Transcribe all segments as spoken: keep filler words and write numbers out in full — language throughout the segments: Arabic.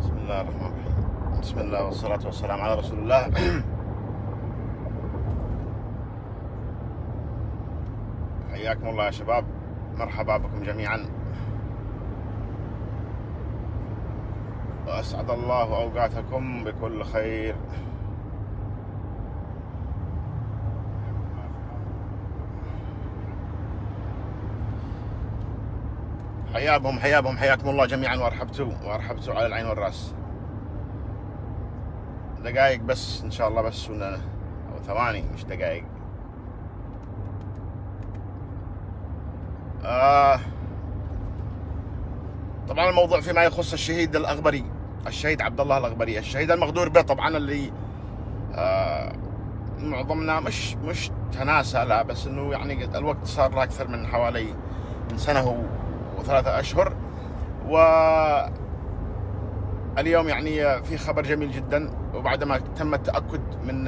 بسم الله الرحمن الرحيم. بسم الله والصلاة والسلام على رسول الله. حياكم الله يا شباب، مرحبا بكم جميعا، وأسعد الله أوقاتكم بكل خير. حيابهم حيابهم حياكم الله جميعا، وارحبتوا وارحبتوا على العين والراس. دقائق بس ان شاء الله، بس ولا او ثواني مش دقائق. آه طبعا الموضوع فيما يخص الشهيد الاغبري، الشهيد عبد الله الاغبري، الشهيد المغدور به طبعا، اللي آه معظمنا مش مش تناسى لا، بس انه يعني الوقت صار له اكثر من حوالي من سنه ثلاثة أشهر. واليوم يعني في خبر جميل جدا، وبعدما تم التأكد من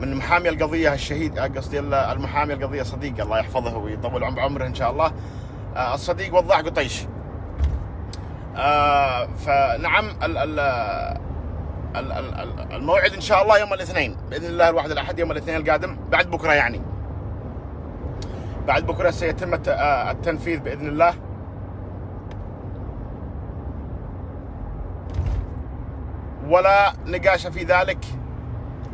من محامي القضية الشهيد، قصدي المحامي القضية صديق، الله يحفظه ويطول عمره إن شاء الله، الصديق وضاح قطيش. فنعم الموعد إن شاء الله يوم الاثنين بإذن الله، الواحد الأحد، يوم الاثنين القادم بعد بكرة، يعني بعد بكرة سيتم التنفيذ بإذن الله. ولا نقاش في ذلك.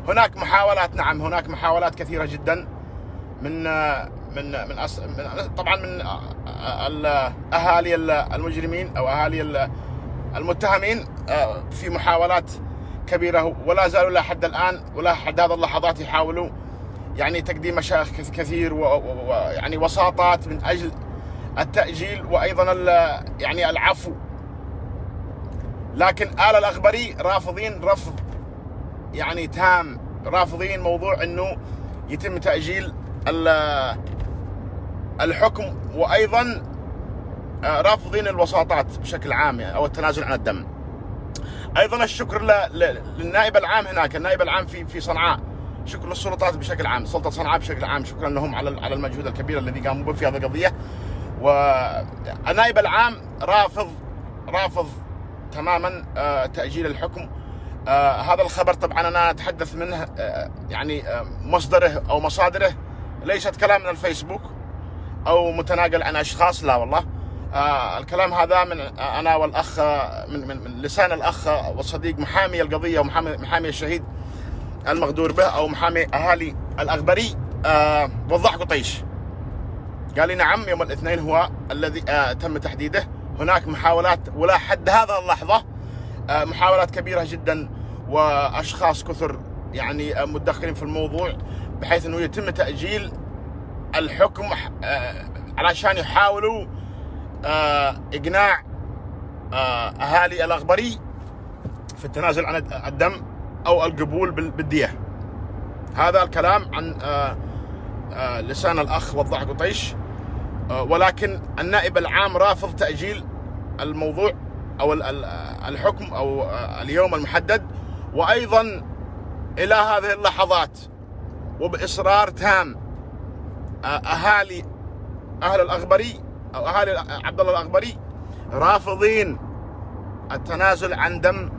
هناك محاولات، نعم هناك محاولات كثيرة جدا من من من, أص... من طبعا من أهالي المجرمين أو أهالي المتهمين، في محاولات كبيرة ولا زالوا لحد الآن ولا حد هذه اللحظات يحاولوا يعني تقديم مشايخ كثير ويعني وساطات من اجل التاجيل وايضا يعني العفو. لكن آل الأغبري رافضين رفض يعني تام، رافضين موضوع انه يتم تاجيل الحكم، وايضا رافضين الوساطات بشكل عام او التنازل عن الدم. ايضا الشكر للنائب العام هناك، النائب العام في في صنعاء، شكر للسلطات بشكل عام، سلطة صنعاء بشكل عام، شكرا لهم على على المجهود الكبير الذي قاموا به في هذه القضية. والنائب العام رافض رافض تماما تأجيل الحكم. هذا الخبر طبعا أنا أتحدث منه يعني مصدره أو مصادره ليست كلام من الفيسبوك أو متناقل عن أشخاص، لا والله، الكلام هذا من أنا والأخ، من من لسان الأخ والصديق محامي القضية ومحامي محامي الشهيد المغدور به او محامي اهالي الاغبري آه وضاح قطيش. قال لي نعم يوم الاثنين هو الذي آه تم تحديده. هناك محاولات ولا حد هذا اللحظه، آه محاولات كبيره جدا واشخاص كثر يعني آه متدخلين في الموضوع، بحيث انه يتم تاجيل الحكم آه علشان يحاولوا آه اقناع آه اهالي الاغبري في التنازل عن الدم أو القبول بالدية. هذا الكلام عن آآ آآ لسان الأخ وضاح قطيش، ولكن النائب العام رافض تأجيل الموضوع أو الحكم أو اليوم المحدد، وأيضا إلى هذه اللحظات وبإصرار تام أهالي أهل الأغبري أو أهالي عبد الله الأغبري رافضين التنازل عن دم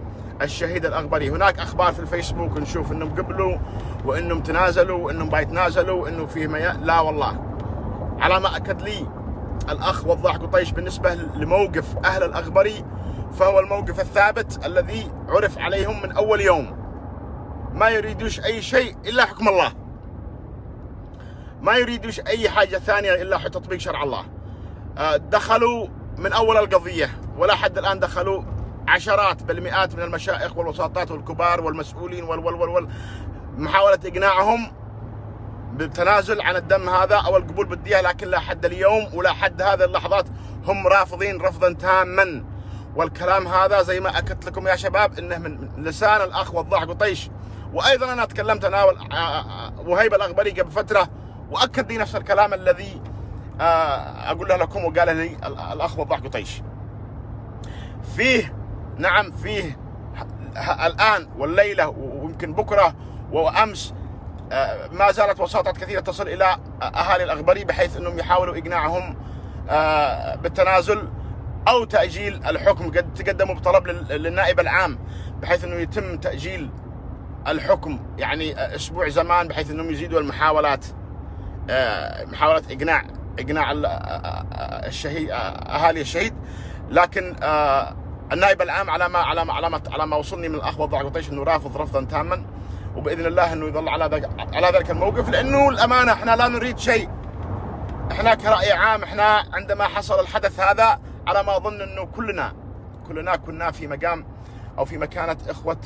الشهيد الاغبري. هناك اخبار في الفيسبوك نشوف انهم قبلوا وانهم تنازلوا وانهم بايتنازلوا وانه في مياه، لا والله، على ما اكد لي الاخ وضاح قطيش بالنسبه لموقف اهل الاغبري، فهو الموقف الثابت الذي عرف عليهم من اول يوم، ما يريدوش اي شيء الا حكم الله، ما يريدوش اي حاجه ثانيه الا تطبيق شرع الله. دخلوا من اول القضيه ولا حد الان، دخلوا عشرات بل مئات من المشائخ والوساطات والكبار والمسؤولين والولول وال محاولة إقناعهم بالتنازل عن الدم هذا أو القبول بالدية، لكن لا حد اليوم ولا حد هذه اللحظات هم رافضين رفضا تاما. والكلام هذا زي ما أكدت لكم يا شباب إنه من لسان الأخ وضاح قطيش. وأيضا أنا تكلمت أنا وهيب الأغبري قبل فترة وأكد لي نفس الكلام الذي أقول له لكم، وقال لي الأخ وضاح قطيش فيه، نعم فيه الآن والليلة ويمكن بكرة وأمس ما زالت وساطات كثيرة تصل إلى أهالي الأغبري، بحيث أنهم يحاولوا إقناعهم بالتنازل أو تأجيل الحكم. قد تقدموا بطلب للنائب العام بحيث أنه يتم تأجيل الحكم يعني أسبوع زمان، بحيث أنهم يزيدوا المحاولات، محاولة إقناع إقناع الشهيد أهالي الشهيد. لكن النائب العام على ما على ما على ما على ما وصلني من الأخ وضع قطيش أنه رافض رفضا تاما، وبإذن الله أنه يظل على ذلك على ذلك الموقف، لأنه الأمانة إحنا لا نريد شيء. إحنا كرأي عام، إحنا عندما حصل الحدث هذا على ما أظن أنه كلنا كلنا كنا في مقام أو في مكانة إخوة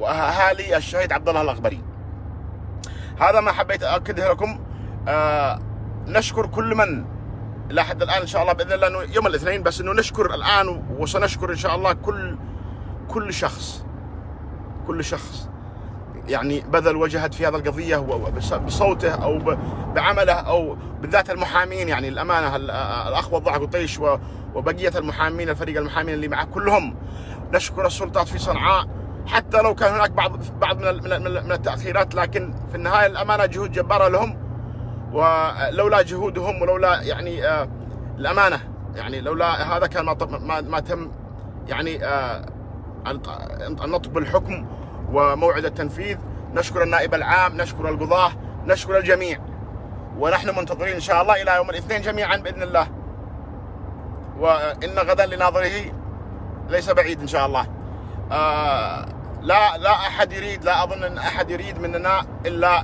وأهالي الشهيد عبد الله الأغبري. هذا ما حبيت أؤكده لكم. آه نشكر كل من لحد الآن إن شاء الله بإذن الله أنه يوم الاثنين بس أنه نشكر الآن، وسنشكر إن شاء الله كل كل شخص كل شخص يعني بذل وجهد في هذا القضية بصوته أو بعمله، أو بالذات المحامين. يعني الأمانة الأخ وضع قطيش وبقية المحامين، الفريق المحامين اللي معه كلهم، نشكر السلطات في صنعاء حتى لو كان هناك بعض بعض من التأخيرات، لكن في النهاية الأمانة جهود جبارة لهم، ولولا جهودهم ولولا يعني الأمانة يعني لولا هذا كان ما ما تم يعني النطق بالحكم وموعد التنفيذ. نشكر النائب العام، نشكر القضاة، نشكر الجميع، ونحن منتظرين إن شاء الله إلى يوم الاثنين جميعا بإذن الله، وإن غدا لناظره ليس بعيد إن شاء الله. آه لا لا أحد يريد، لا أظن أن أحد يريد مننا إلا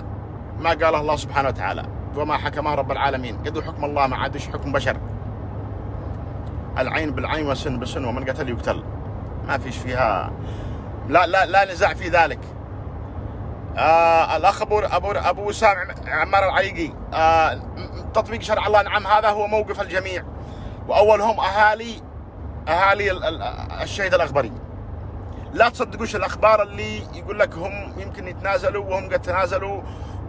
ما قاله الله سبحانه وتعالى وما حكمه رب العالمين. قد حكم الله، ما عادش حكم بشر. العين بالعين والسن بالسن، ومن قتل يقتل، ما فيش فيها لا لا لا نزاع في ذلك. آه الأخ أبو أبو أبو وسام عمار العيقي، آه تطبيق شرع الله نعم، هذا هو موقف الجميع، وأولهم أهالي أهالي الشهيد الأغبري. لا تصدقوش الأخبار اللي يقول لك هم يمكن يتنازلوا، وهم قد تنازلوا،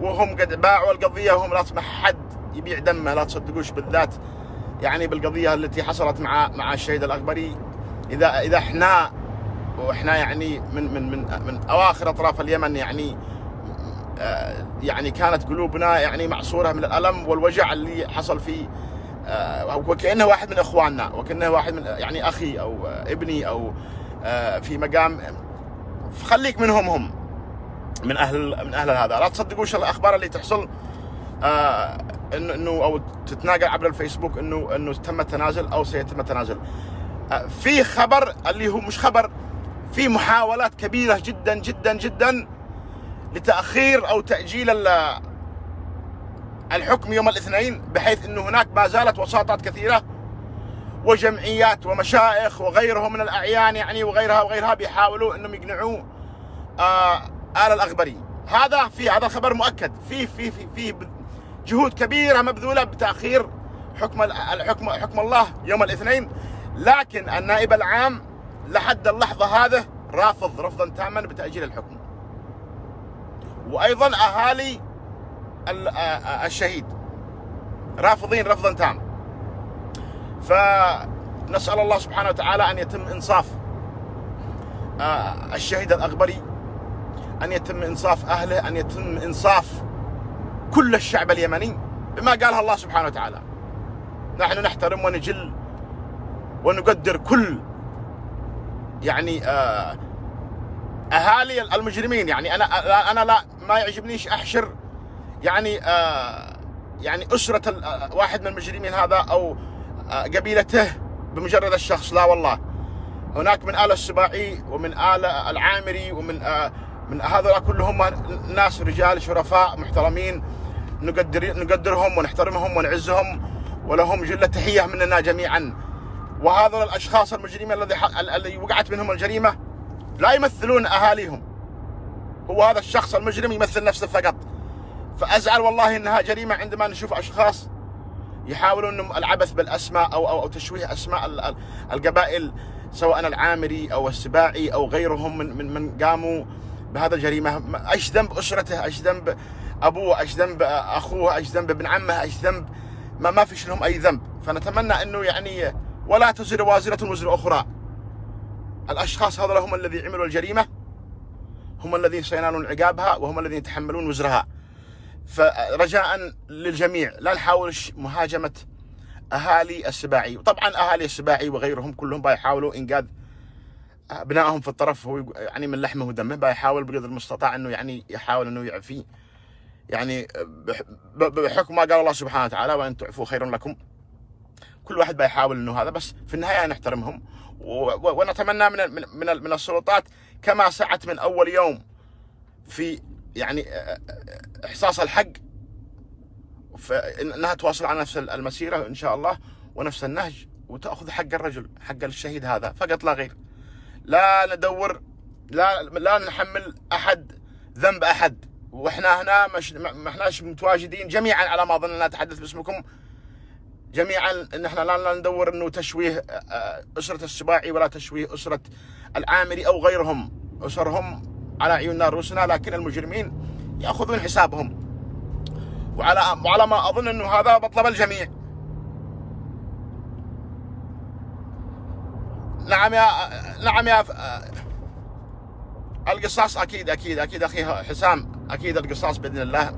وهم قد باعوا القضية، وهم لا تسمح حد يبيع دمه. لا تصدقوش، بالذات يعني بالقضية التي حصلت مع مع الشهيد الأغبري. إذا إذا إحنا وإحنا يعني من من من من أواخر أطراف اليمن، يعني يعني كانت قلوبنا يعني معصورة من الألم والوجع اللي حصل في، وكأنه واحد من إخواننا، وكأنه واحد من يعني أخي أو ابني أو في مقام. خليك منهم، هم من أهل من أهل هذا. لا تصدقوش الأخبار اللي تحصل إنه إنه أو تتناقل عبر الفيسبوك إنه إنه تم التنازل أو سيتم التنازل. في خبر اللي هو مش خبر، في محاولات كبيرة جدا جدا جدا لتأخير أو تأجيل الحكم يوم الاثنين، بحيث أنه هناك ما زالت وساطات كثيرة وجمعيات ومشائخ وغيرهم من الأعيان يعني وغيرها وغيرها بيحاولوا أنهم يقنعوا آل الأغبري. هذا في هذا الخبر مؤكد، في في في في جهود كبيرة مبذولة بتأخير حكم الحكم حكم الله يوم الاثنين. لكن النائب العام لحد اللحظة هذه رافض رفضا تاما بتأجيل الحكم، وأيضا أهالي الشهيد رافضين رفضا تاما. فنسأل الله سبحانه وتعالى أن يتم إنصاف الشهيد الأغبري، أن يتم إنصاف أهله، أن يتم إنصاف كل الشعب اليمني بما قاله الله سبحانه وتعالى. نحن نحترم ونجل ونقدر كل يعني أهالي المجرمين. يعني أنا أنا لا ما يعجبنيش أحشر يعني يعني أسرة واحد من المجرمين هذا أو قبيلته بمجرد الشخص، لا والله. هناك من آل السباعي ومن آل العامري ومن من هذول كلهم ناس رجال شرفاء محترمين، نقدر نقدرهم ونحترمهم ونعزهم، ولهم جلة تحية مننا جميعا. وهذول الأشخاص المجرمين الذي اللي وقعت منهم الجريمة لا يمثلون أهاليهم، هو هذا الشخص المجرم يمثل نفسه فقط. فأزعل والله إنها جريمة عندما نشوف أشخاص يحاولون العبث بالأسماء أو أو, أو تشويه أسماء القبائل، سواء العامري أو السباعي أو غيرهم من من من قاموا بهذا الجريمة. أيش ذنب أسرته؟ أيش ذنب أبوه؟ أيش ذنب أخوه؟ أيش ذنب ابن عمه؟ أيش ذنب؟ ما ما فيش لهم أي ذنب. فنتمنى إنه يعني ولا تزر وازرة وزر أخرى. الأشخاص هذول هم الذين عملوا الجريمة، هم الذين سينالون عقابها، وهم الذين يتحملون وزرها. فرجاء للجميع لا نحاول مهاجمة أهالي السباعي. وطبعا أهالي السباعي وغيرهم كلهم بيحاولوا إنقاذ أبنائهم في الطرف هو يعني من لحمه ودمه، بيحاول بقدر المستطاع أنه يعني يحاول أنه يعفيه، يعني بحكم ما قال الله سبحانه وتعالى وأن تعفوا خير لكم. كل واحد بيحاول أنه هذا، بس في النهاية نحترمهم ونتمنى من من من السلطات كما سعت من أول يوم في يعني إحساس الحق انها تواصل على نفس المسيره ان شاء الله ونفس النهج، وتاخذ حق الرجل، حق الشهيد هذا فقط لا غير. لا ندور، لا لا نحمل احد ذنب احد، واحنا هنا مش ما احناش متواجدين جميعا على ما اظن، انا اتحدث باسمكم جميعا، ان احنا لا ندور انه تشويه اسره السباعي ولا تشويه اسره العامري او غيرهم، اسرهم على عيوننا رؤوسنا، لكن المجرمين ياخذون حسابهم. وعلى وعلى ما اظن انه هذا مطلب الجميع. نعم يا نعم يا القصاص اكيد اكيد اكيد اخي حسام، اكيد القصاص باذن الله.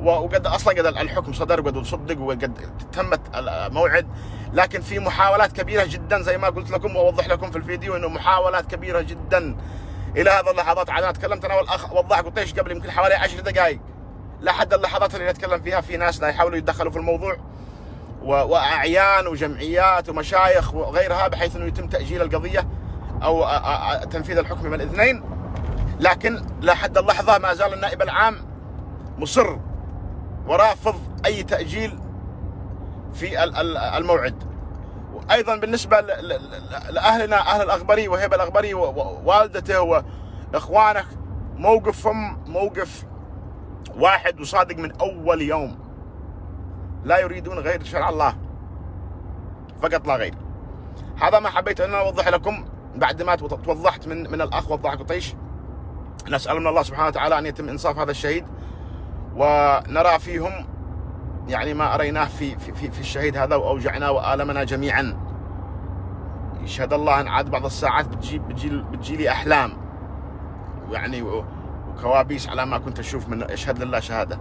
وقد اصلا قد الحكم صدر وقد صدق وقد تمت الموعد، لكن في محاولات كبيره جدا زي ما قلت لكم واوضح لكم في الفيديو، انه محاولات كبيره جدا الى هذه اللحظات. انا تكلمت انا والاخ وضاح قطيش قبل يمكن حوالي عشر دقائق، لحد اللحظات اللي نتكلم فيها في ناس لا يحاولوا يتدخلوا في الموضوع، واعيان وجمعيات ومشايخ وغيرها، بحيث انه يتم تاجيل القضيه او تنفيذ الحكم من الاثنين. لكن لحد اللحظه ما زال النائب العام مصر ورافض اي تاجيل في الموعد. وايضا بالنسبه لاهلنا اهل الاغبري وهيب الاغبري ووالدته واخوانك، موقفهم موقف واحد وصادق من أول يوم، لا يريدون غير شرع الله فقط لا غير. هذا ما حبيت أن أوضح لكم بعد ما توضحت من من الأخ وضاح قطيش. نسأل من الله سبحانه وتعالى أن يتم إنصاف هذا الشهيد، ونرى فيهم يعني ما أريناه في في في, في الشهيد هذا، وأوجعنا وآلمنا جميعا. يشهد الله أن عاد بعض الساعات بتجي بتجي بتجي لي أحلام يعني كوابيس على ما كنت اشوف، من اشهد لله شهاده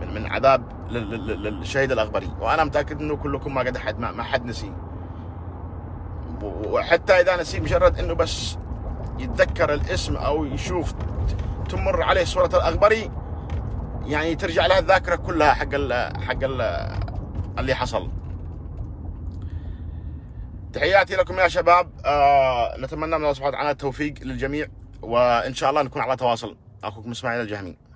من من عذاب للشهيد الاغبري. وانا متاكد انه كلكم ما قد احد ما حد نسي، وحتى اذا نسي مجرد انه بس يتذكر الاسم او يشوف تمر عليه صوره الاغبري يعني ترجع له الذاكره كلها حق ال حق ال اللي حصل. تحياتي لكم يا شباب، آه نتمنى من الله سبحانه وتعالى التوفيق للجميع، وان شاء الله نكون على تواصل. أخوكم إسماعيل الجهمي.